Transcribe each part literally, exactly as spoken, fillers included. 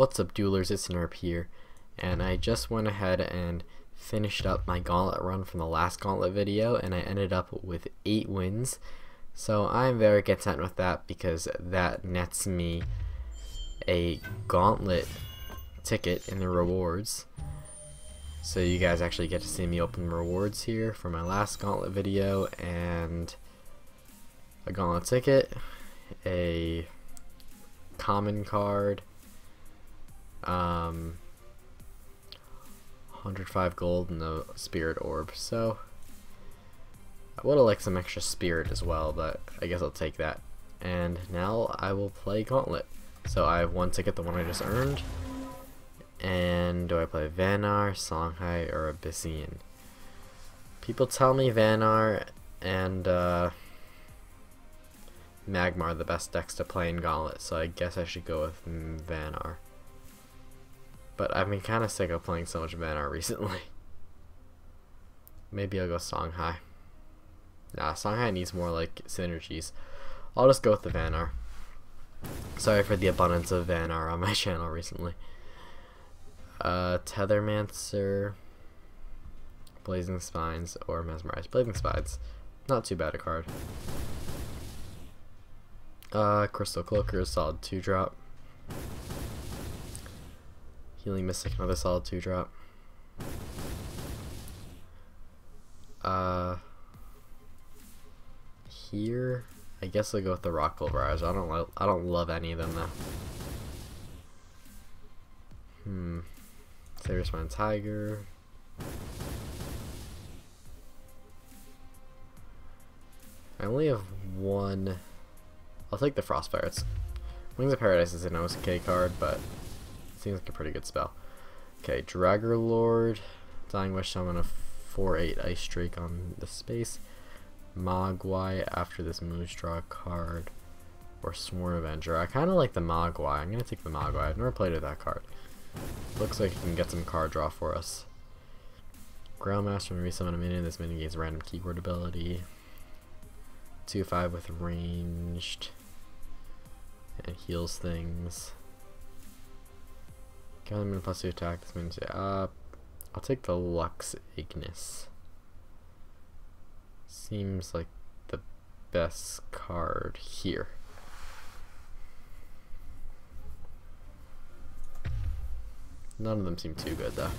What's up, duelers? It's Nerp here, and I just went ahead and finished up my gauntlet run from the last gauntlet video, and I ended up with eight wins. So I'm very content with that because that nets me a gauntlet ticket in the rewards. So you guys actually get to see me open rewards here for my last gauntlet video, and a gauntlet ticket, a common card, um, one hundred five gold, and the spirit orb. So I would have liked some extra spirit as well, but I guess I'll take that. And now I will play gauntlet. So I have one ticket, the one I just earned. And do I play Vanar, Songhai, or Abyssian? People tell me Vanar and uh, Magmar are the best decks to play in Gauntlet, so I guess I should go with Vanar. But I've been kind of sick of playing so much Vanar recently. Maybe I'll go Songhai. Nah, Songhai needs more like synergies. I'll just go with the Vanar. Sorry for the abundance of Vanar on my channel recently. Uh, Tethermancer, Blazing Spines, or Mesmerized. Blazing Spines. Not too bad a card. Uh, Crystal Cloaker, solid two drop. Healing Mystic, another solid two drop. Uh, here, I guess I'll go with the Rock Pulverizer. I don't, I don't love any of them though. Hmm. Saber Spine Tiger. I only have one. I'll take the Frostfire. It's Wings of Paradise is an O S K card, but it seems like a pretty good spell. Okay, Dragger Lord. Dying Wish, so I'm gonna four eight Ice Streak on the space. Mogwai after this moves, draw a card. Or Sworn Avenger. I kinda like the Mogwai. I'm gonna take the Mogwai. I've never played with that card. Looks like you can get some card draw for us. Growlmaster, when we summon a minion, this minion gains random keyword ability. two five with ranged. And heals things. Counter minion plus two attack, this minion's up. I'll take the Lux Ignis. Seems like the best card here. None of them seem too good though.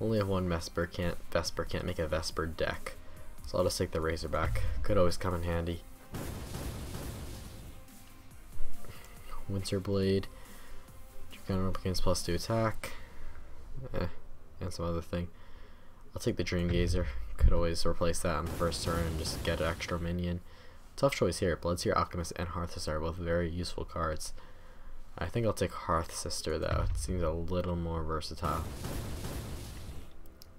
Only have one Vesper, can't Vesper can't make a Vesper deck, so I'll just take the Razorback. Could always come in handy. Winterblade, Dragon Replicants plus two attack, eh, and some other thing. I'll take the Dream Gazer. Could always replace that on the first turn and just get an extra minion. Tough choice here. Bloodseer, Alchemist, and Hearth Sister are both very useful cards. I think I'll take Hearth Sister though. It seems a little more versatile.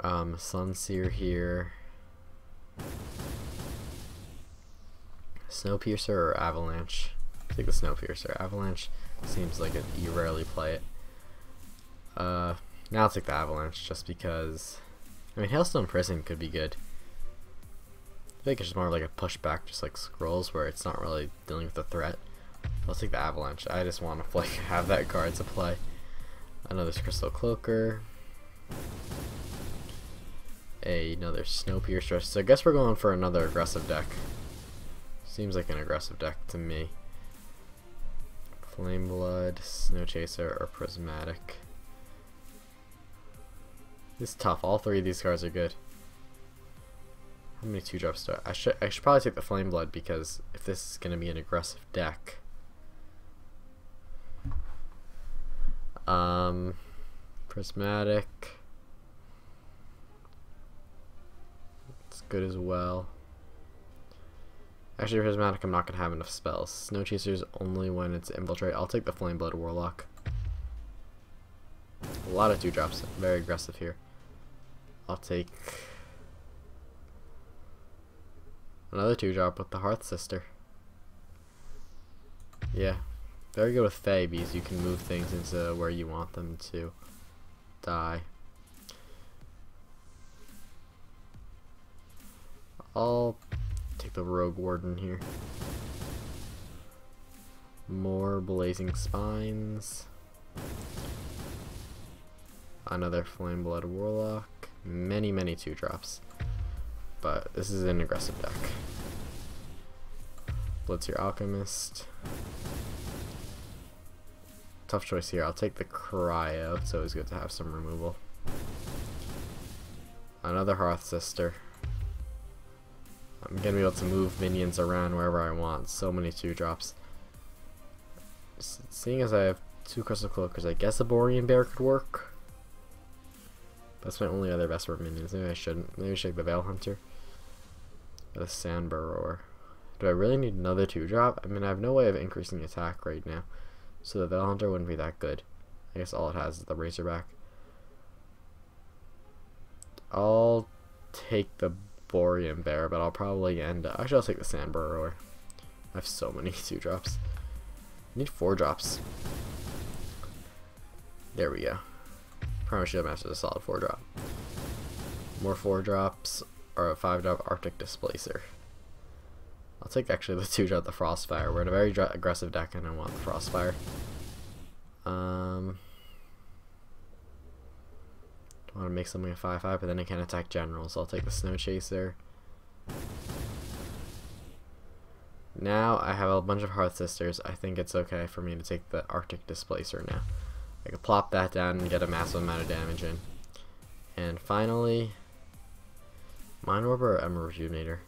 Um, Sunseer here. Snowpiercer or Avalanche? I'll take the Snowpiercer. Avalanche seems like it, you rarely play it. Uh, now I'll take the Avalanche just because. I mean, Hailstone Prison could be good. I think it's just more like a pushback, just like Scrolls, where it's not really dealing with the threat. I'll take the Avalanche. I just want to like have that card to play. Another Crystal Cloaker. A, another Snowpiercer. So I guess we're going for another aggressive deck. Seems like an aggressive deck to me. Flameblood, Snowchaser, or Prismatic. This is tough. All three of these cards are good. How many two drops do I? I should I should probably take the Flameblood because if this is gonna be an aggressive deck. Um, Prismatic. It's good as well. Actually, Prismatic, I'm not gonna have enough spells. Snowchasers only when it's Infiltrate. I'll take the Flame Blood Warlock. A lot of two drops. Very aggressive here. I'll take another two drop with the Hearth Sister. Yeah. Very good with Fae because you can move things into where you want them to die. I'll take the Rogue Warden here. More Blazing Spines. Another Flame Blood Warlock. Many, many two drops. But this is an aggressive deck. Blitz your Alchemist. Tough choice here. I'll take the Cryo. It's always good to have some removal. Another Hearth Sister. I'm going to be able to move minions around wherever I want. So many two drops. Seeing as I have two Crystal Cloakers, I guess a Borean Bear could work. That's my only other Vesper minions. Maybe I shouldn't. Maybe I should take the Veil Hunter. Or the Sand Burrower. Do I really need another two drop? I mean, I have no way of increasing attack right now. So the Veil Hunter wouldn't be that good. I guess all it has is the Razorback. I'll take the Borean Bear, but I'll probably end up... Actually, I'll take the Sand Burrower. I have so many two drops. I need four drops. There we go. Primary Shield Master is a solid four drop. More four drops, or a five drop Arctic Displacer. I'll take actually the two drop, the Frostfire. We're in a very aggressive deck and I want the Frostfire. Um... I want to make something a five five, but then I can't attack general, so I'll take the Snowchaser. Now I have a bunch of Hearth Sisters. I think it's okay for me to take the Arctic Displacer now. I can plop that down and get a massive amount of damage in. And finally, Mine Warper or Emerald Rejuvenator?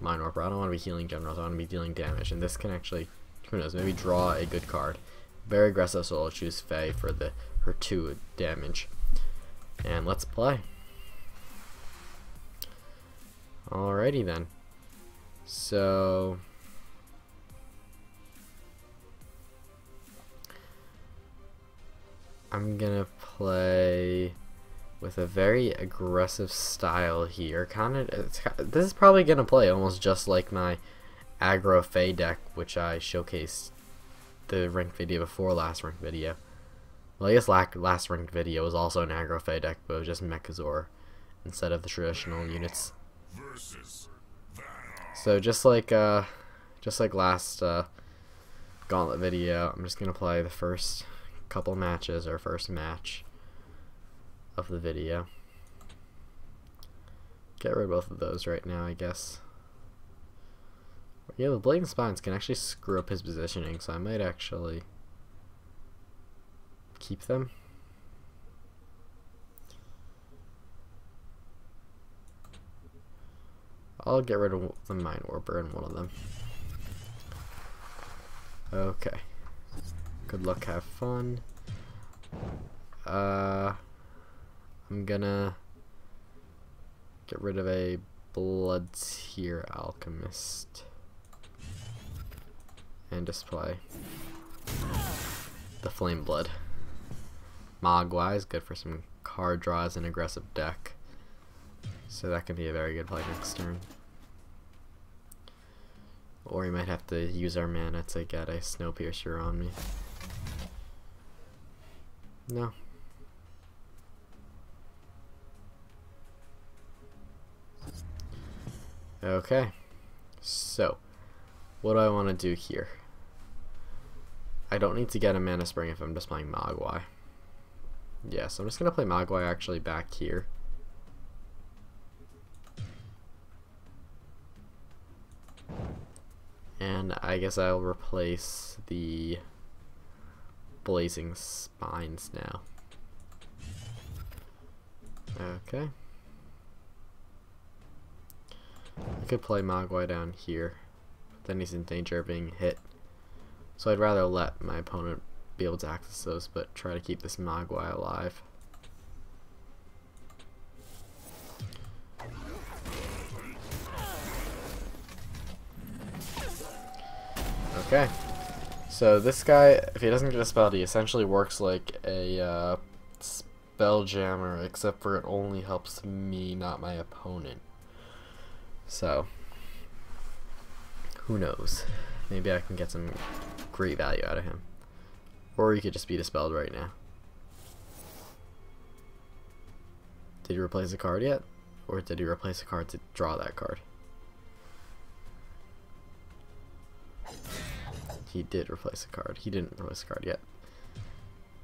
Mine Warper. I don't want to be healing generals, I want to be dealing damage, and this can actually, who knows, maybe draw a good card. Very aggressive, so I'll choose Faye for the her two damage. And let's play. Alrighty then. So I'm gonna play with a very aggressive style here. Kind of, it's, this is probably gonna play almost just like my Aggro Faie deck, which I showcased the ranked video before last ranked video. Well, I guess last ranked video was also an Aggro Faie deck, but it was just Mechazor instead of the traditional units. So just like uh, just like last uh, Gauntlet video, I'm just gonna play the first couple matches or first match of the video. Get rid of both of those right now, I guess. Yeah, the Blazing Spines can actually screw up his positioning, so I might actually keep them. I'll get rid of the Mine Warper and one of them. Okay. Good luck, have fun. Uh, I'm gonna get rid of a Bloodseer Alchemist and display the Flame Blood. Mogwai is good for some card draws and aggressive deck. So that can be a very good play next turn. Or we might have to use our mana to get a Snowpiercer on me. No. Okay. So, what do I want to do here? I don't need to get a Mana Spring if I'm just playing Mogwai. Yeah, so I'm just going to play Mogwai actually back here. And I guess I'll replace the Blazing Spines now. Okay. I could play Mogwai down here, but then he's in danger of being hit. So I'd rather let my opponent be able to access those, but try to keep this Mogwai alive. Okay, so this guy, if he doesn't get a spell, he essentially works like a uh, Spelljammer, except for it only helps me, not my opponent. So, who knows? Maybe I can get some great value out of him. Or he could just be dispelled right now. Did he replace a card yet? Or did he replace a card to draw that card? he did replace a card. He didn't replace a card yet.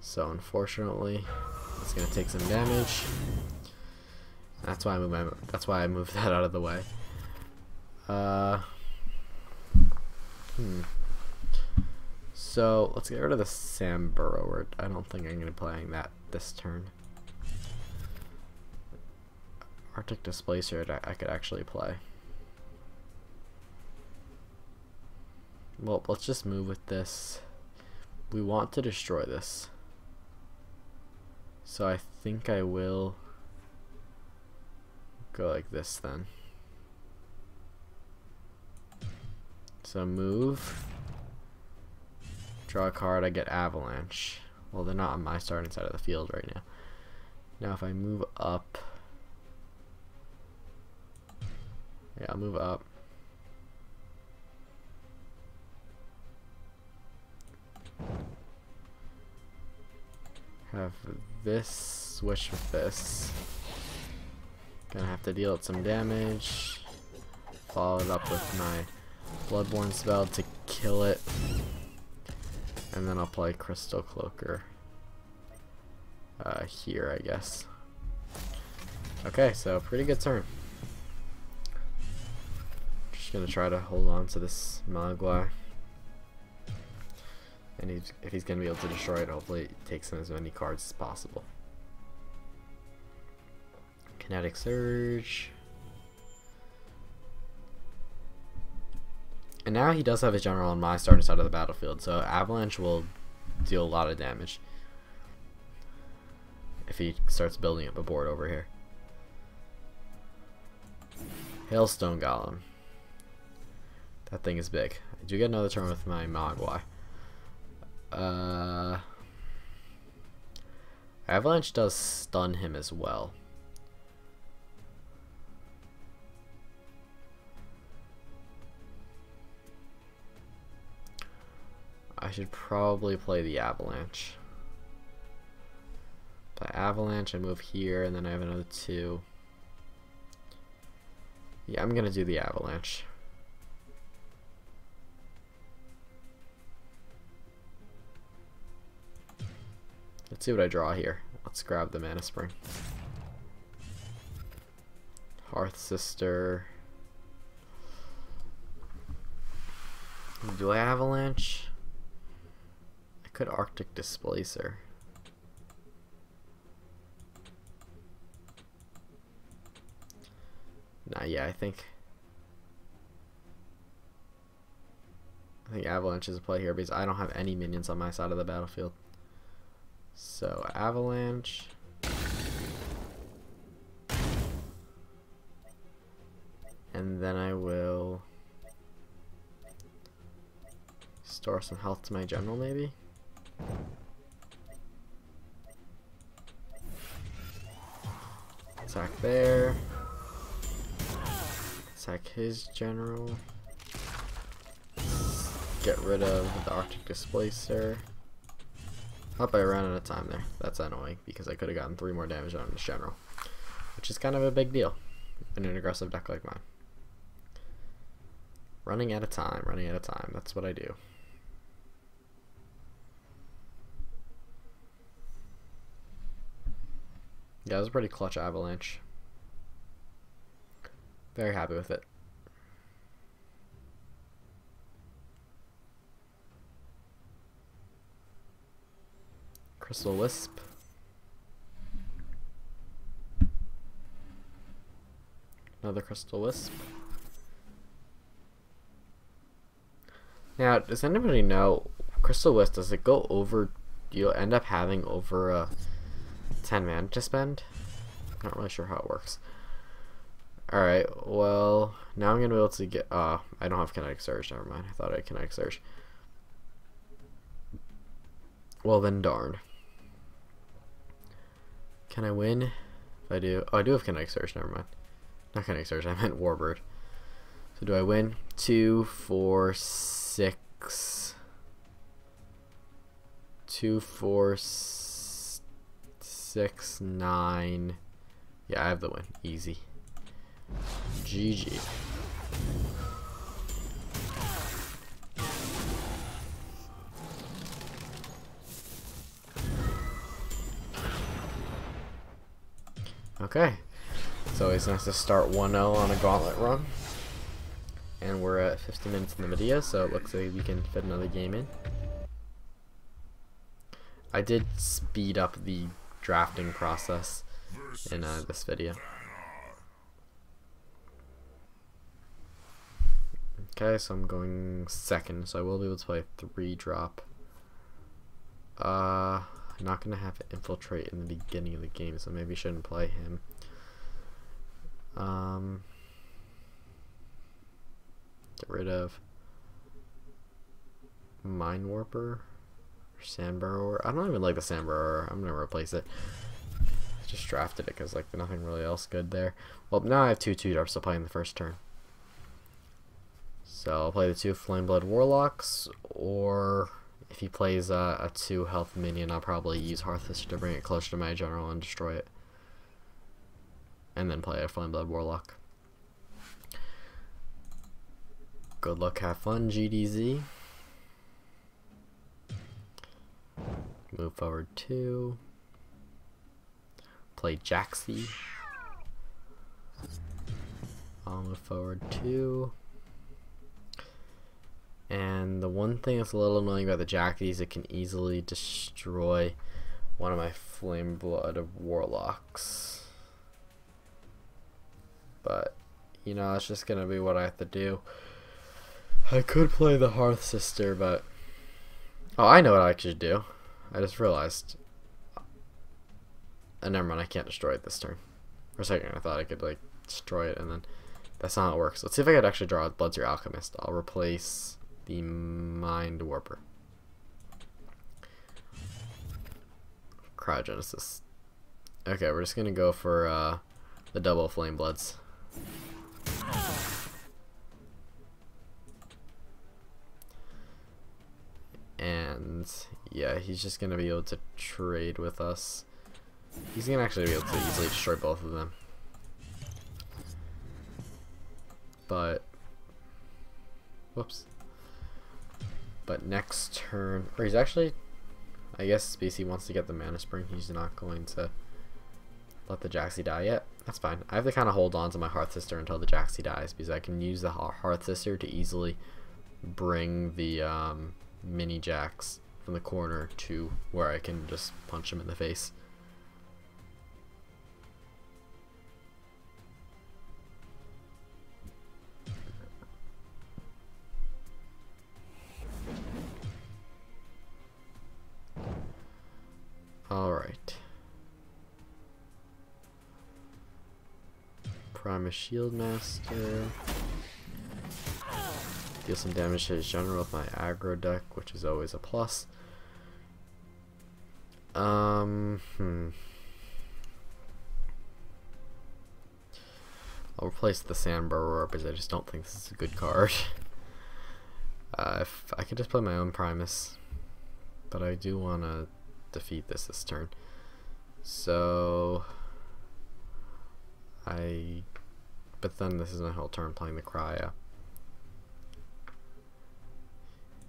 So unfortunately, it's gonna take some damage. That's why I moved my, that's why I moved that out of the way. Uh, hmm. So let's get rid of the Sand Burrower. I don't think I'm gonna be playing that this turn. Arctic Displacer I, I could actually play. Well, let's just move with this. We want to destroy this. So I think I will go like this then. So move, draw a card, I get Avalanche. Well, they're not on my starting side of the field right now. Now if I move up, yeah, I'll move up. Have this switch with this. Gonna have to deal with some damage. Follow it up with my Bloodborne spell to kill it. And then I'll play Crystal Cloaker uh, here, I guess. Okay, so pretty good turn. Just gonna try to hold on to this Mogwai. And he's, if he's gonna be able to destroy it, hopefully it takes him as many cards as possible. Kinetic Surge. And now he does have his general on my starting side of the battlefield, so Avalanche will deal a lot of damage if he starts building up a board over here. Hailstone Golem. That thing is big. I do get another turn with my Mogwai. Uh, Avalanche does stun him as well. I should probably play the Avalanche. Play Avalanche, I move here, and then I have another two. Yeah, I'm gonna do the Avalanche. Let's see what I draw here. Let's grab the Mana Spring. Hearth Sister. Do I Avalanche? I could Arctic Displacer. Nah, yeah, I think I think Avalanche is a play here because I don't have any minions on my side of the battlefield. So, Avalanche. And then I will store some health to my general, maybe? Attack there. Attack his general. Get rid of the Arctic Displacer. Up, I ran out of time there. That's annoying because I could have gotten three more damage on this general, which is kind of a big deal in an aggressive deck like mine. Running out of time, running out of time. That's what I do. Yeah, that was a pretty clutch Avalanche. Very happy with it. Crystal Wisp. Another Crystal Wisp. Now, does anybody know, Crystal Wisp, does it go over, you'll end up having over a ten mana to spend? Not really sure how it works. Alright, well, now I'm going to be able to get, uh, I don't have Kinetic Surge, never mind. I thought I had Kinetic Surge. Well then, darn. Can I win? If I do, oh, I do have Kinetic Surge. Never mind. Not Kinetic Surge. I meant Warbird. So do I win? Two, four, six. Two, four, six, nine. Yeah, I have the win. Easy. G G. Okay. It's always nice to start one oh on a gauntlet run. And we're at fifty minutes in the video, so it looks like we can fit another game in. I did speed up the drafting process in uh, this video. Okay, so I'm going second, so I will be able to play three drop. Uh, I'm not going to have Infiltrate in the beginning of the game, so maybe shouldn't play him. Um, get rid of Mine Warper, Sand Burrower. I don't even like the Sand Burrower. I'm going to replace it. I just drafted it because like nothing really else good there. Well, now I have two two drops to play in the first turn. So I'll play the two Flame Blood Warlocks, or if he plays uh, a two health minion, I'll probably use Hearth Sister to bring it closer to my general and destroy it. And then play a Flame Blood Warlock. Good luck, have fun, G D Z. Move forward two. Play Jaxi. I'll move forward two. And the one thing that's a little annoying about the Jaxi is it can easily destroy one of my Flameblood Warlocks. But, you know, that's just going to be what I have to do. I could play the Hearth Sister, but... Oh, I know what I should do. I just realized. And never mind, I can't destroy it this turn. For a second, I thought I could, like, destroy it, and then... That's not how it works. Let's see if I could actually draw with Bloodseer Alchemist. I'll replace... the Mind Warper. Cryogenesis. Okay, we're just gonna go for uh, the double Flame Bloods. And yeah, he's just gonna be able to trade with us. He's gonna actually be able to easily destroy both of them. But whoops. But next turn, or he's actually, I guess B C wants to get the Mana Spring. He's not going to let the Jaxi die yet. That's fine. I have to kind of hold on to my Hearth Sister until the Jaxi dies, because I can use the Hearth Sister to easily bring the um, mini Jax from the corner to where I can just punch him in the face. Alright. Primus Shield Master. Deal some damage to his general with my aggro deck, which is always a plus. Um, hmm. I'll replace the Sand Burrower because I just don't think this is a good card. Uh, if I could just play my own Primus. But I do want to defeat this this turn, so I but then this is my whole turn playing the Cryo.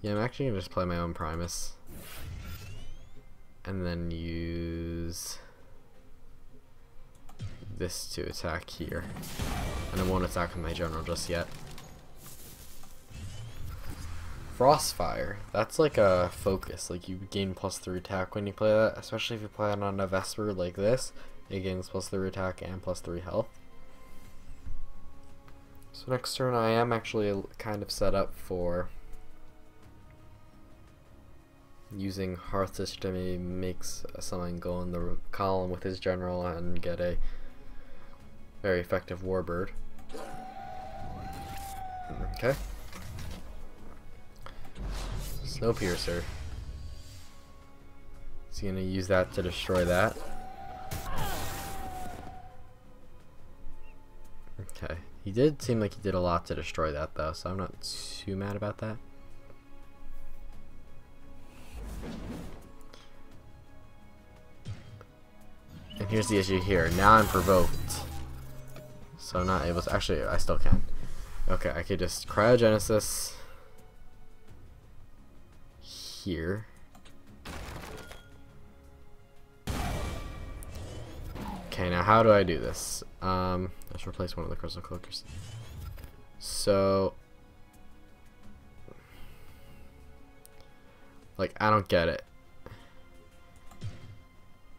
Yeah, I'm actually gonna just play my own Primus and then use this to attack here, and I won't attack with my general just yet. Frostfire, that's like a focus, like you gain plus three attack when you play that, especially if you play it on a Vesper like this. It gains plus three attack and plus three health. So next turn I am actually kind of set up for using Hearth Sister to maybe makes someone go in the column with his general and get a very effective Warbird. Okay. Snowpiercer. He's gonna use that to destroy that. Okay. He did seem like he did a lot to destroy that though, so I'm not too mad about that. And here's the issue here. Now I'm provoked. So I'm not able to... Actually, I still can. Okay, I could just Cryogenesis... here, okay, Okay, now how do I do this? Um, let's replace one of the Crystal Cloakers. So, like, I don't get it.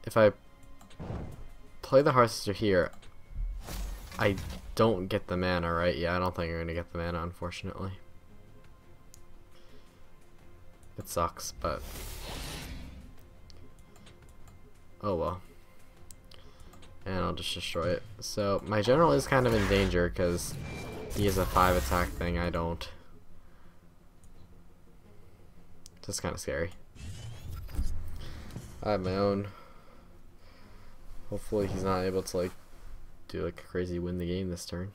If I play the Hearth Sister here, I don't get the mana, right? Yeah, I don't think I'm going to get the mana, unfortunately. It sucks, but... oh well. And I'll just destroy it. So, my general is kind of in danger, because he has a five attack thing, I don't. That's kind of scary. I have my own. Hopefully he's not able to, like, do, like, a crazy win the game this turn.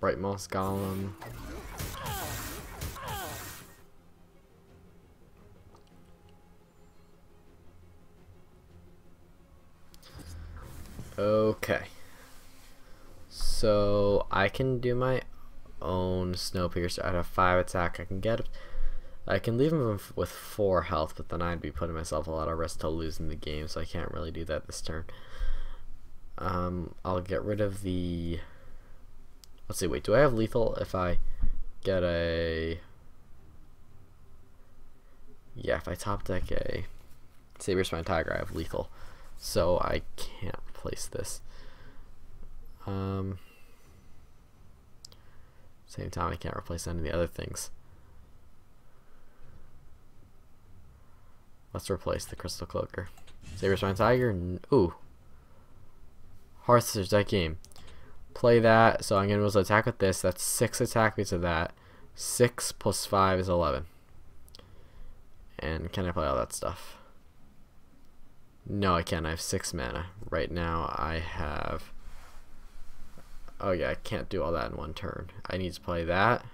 Bright Moss Golem. Okay, so I can do my own Snowpiercer. I'd have five attack. I can get, I can leave him with four health, but then I'd be putting myself a lot of risk to losing the game, so I can't really do that this turn. Um, I'll get rid of the. Let's see. Wait, do I have lethal? If I get a, yeah, if I top deck a Saberspine Tiger, I have lethal, so I can't place this. Um, same time, I can't replace any of the other things. Let's replace the Crystal Cloaker. Saberspine Tiger. Ooh. Hearth Sister's that game. Play that. So I'm going to be able to attack with this. That's six attack because of that. Six plus five is eleven. And can I play all that stuff? No, I can't. I have six mana. Right now I have... oh yeah, I can't do all that in one turn. I need to play that.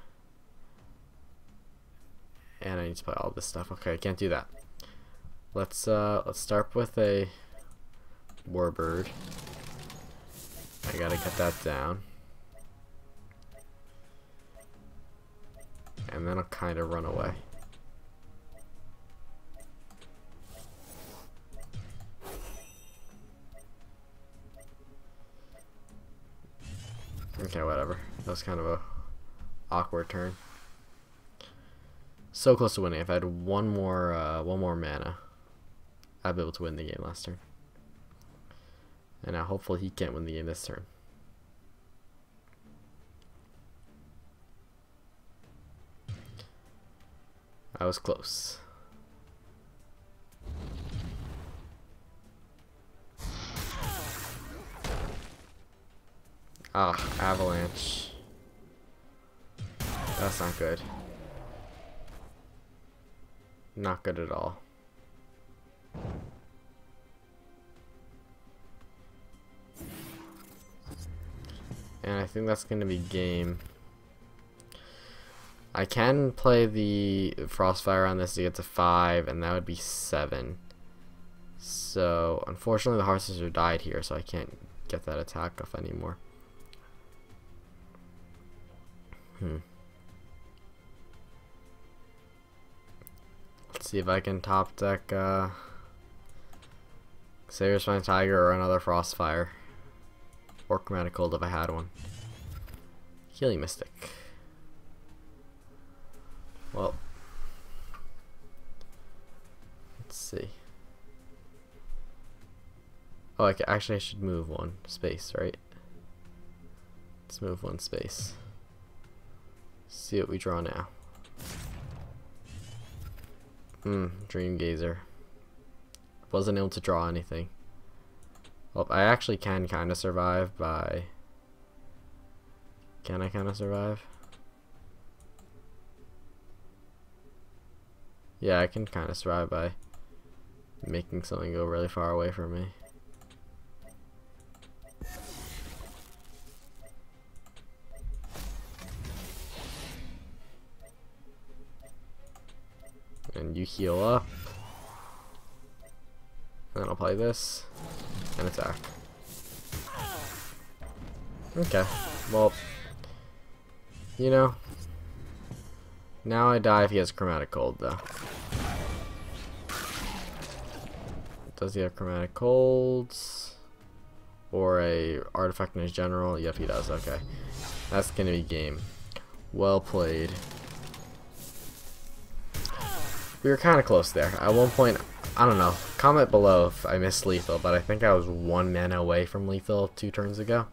And I need to play all this stuff. Okay, I can't do that. Let's uh, let's start with a Warbird. I gotta get that down. And then I'll kind of run away. Okay, whatever. That was kind of a awkward turn. So close to winning. If I had one more uh, one more mana, I'd be able to win the game last turn. And now hopefully he can't win the game this turn. I was close. Ah, Avalanche. That's not good. Not good at all. And I think that's going to be game. I can play the Frostfire on this to get to five, and that would be seven. So, unfortunately the Hearth Sister died here, so I can't get that attack off anymore. Hmm. Let's see if I can top deck uh, Saberspine Tiger or another Frostfire. Or Chromatic Cold if I had one. Healing Mystic. Well. Let's see. Oh, I can, actually I should move one space, right? Let's move one space. See what we draw now. Hmm, Dream Gazer. Wasn't able to draw anything. Well, I actually can kind of survive by... Can I kind of survive? Yeah, I can kind of survive by making something go really far away from me. And you heal up. And then I'll play this and attack. Okay, well, you know, now I die if he has Chromatic Cold though. Does he have Chromatic Colds? Or a artifact in his general? Yep, he does. Okay. That's gonna be game. Well played. We were kinda close there. At one point, I don't know. Comment below if I missed lethal, but I think I was one mana away from lethal two turns ago.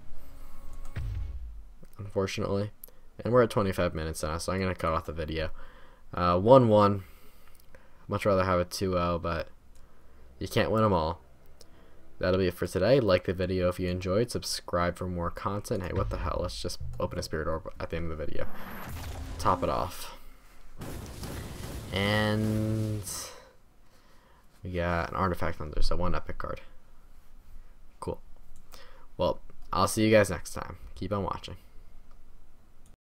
Unfortunately. And we're at twenty-five minutes now, so I'm gonna cut off the video. Uh, one one. Much rather have a two oh, but you can't win them all. That'll be it for today. Like the video if you enjoyed. Subscribe for more content. Hey, what the hell? Let's just open a spirit orb at the end of the video. Top it off. And we got an artifact under, so one epic card. Cool. Well, I'll see you guys next time. Keep on watching.